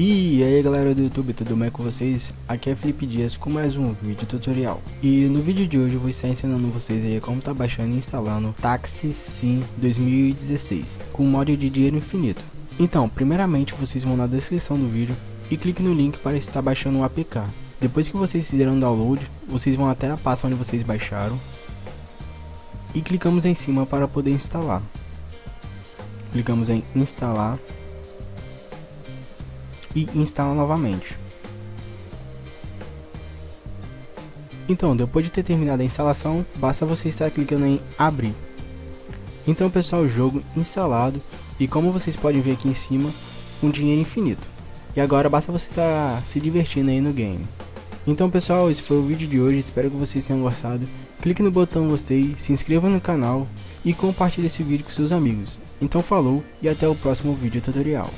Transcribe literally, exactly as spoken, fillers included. E aí galera do YouTube, tudo bem com vocês? Aqui é Felipe Dias com mais um vídeo tutorial. E no vídeo de hoje eu vou estar ensinando vocês aí como tá baixando e instalando Taxi Sim dois mil e dezesseis com mod de dinheiro infinito. Então, primeiramente vocês vão na descrição do vídeo e clique no link para estar baixando o A P K. Depois que vocês fizeram o download, vocês vão até a pasta onde vocês baixaram e clicamos em cima para poder instalar. Clicamos em instalar e instala novamente. Então, depois de ter terminado a instalação, basta você estar clicando em abrir. Então pessoal, o jogo instalado, e como vocês podem ver aqui em cima, um dinheiro infinito. E agora basta você estar se divertindo aí no game. Então pessoal, esse foi o vídeo de hoje, espero que vocês tenham gostado. Clique no botão gostei, se inscreva no canal e compartilhe esse vídeo com seus amigos. Então falou e até o próximo vídeo tutorial.